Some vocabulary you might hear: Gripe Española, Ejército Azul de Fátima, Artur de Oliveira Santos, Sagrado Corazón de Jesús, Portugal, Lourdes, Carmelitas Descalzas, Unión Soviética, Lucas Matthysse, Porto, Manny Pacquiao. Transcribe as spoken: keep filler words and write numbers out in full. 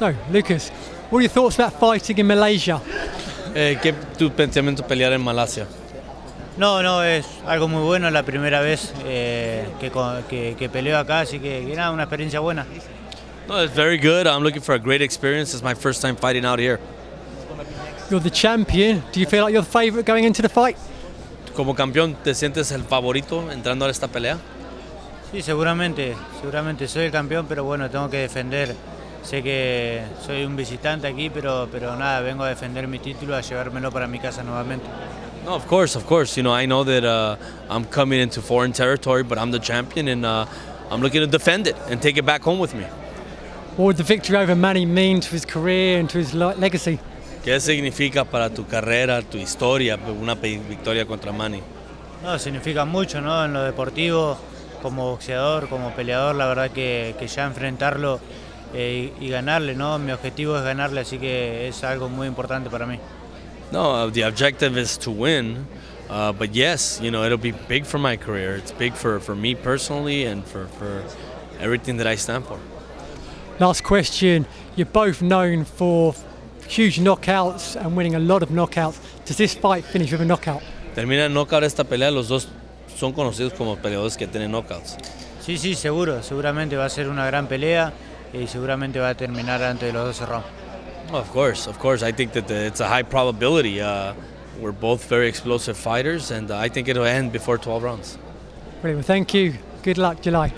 So, Lucas, what are your thoughts about fighting in Malaysia? Eh, ¿Qué tu pensamiento pelear en Malasia? No, no, es algo muy bueno, es la primera vez eh, que, que, que peleo acá, así que, que nada, una experiencia buena. No, it's very good. I'm looking for a great experience. It's my first time fighting out here. You're the champion. Do you feel like you're the favorite going into the fight? Como campeón, ¿te sientes el favorito entrando a esta pelea? Sí, seguramente, seguramente soy el campeón, pero bueno, tengo que defender. Sé que soy un visitante aquí, pero, pero nada, vengo a defender mi título, a llevármelo para mi casa nuevamente. No, of course, of course. You know, I know that uh, I'm coming into foreign territory, but I'm the champion, and uh, I'm looking to defend it and take it back home with me. What would the victory over Manny mean to his career and to his legacy? ¿Qué significa para tu carrera, tu historia, una victoria contra Manny? No, significa mucho, ¿no? En lo deportivo, como boxeador, como peleador, la verdad que, que ya enfrentarlo eh, y, y ganarle, ¿no? Mi objetivo es ganarle, así que es algo muy importante para mí. No, the objective is to win, uh, but yes, you know, it'll be big for my career. It's big for, for me personally and for, for everything that I stand for. Last question, you're both known for huge knockouts and winning a lot of knockouts. Does this fight finish with a knockout? Termina el knockout esta pelea, los dos son conocidos como peleadores que tienen knockouts. Sí, sí, seguro, seguramente va a ser una gran pelea y seguramente va a terminar antes de los doce rounds. Of course, of course. I think that the, it's a high probability. Uh, we're both very explosive fighters and I think it'll end before twelve rounds. Brilliant, well, thank you. Good luck, July.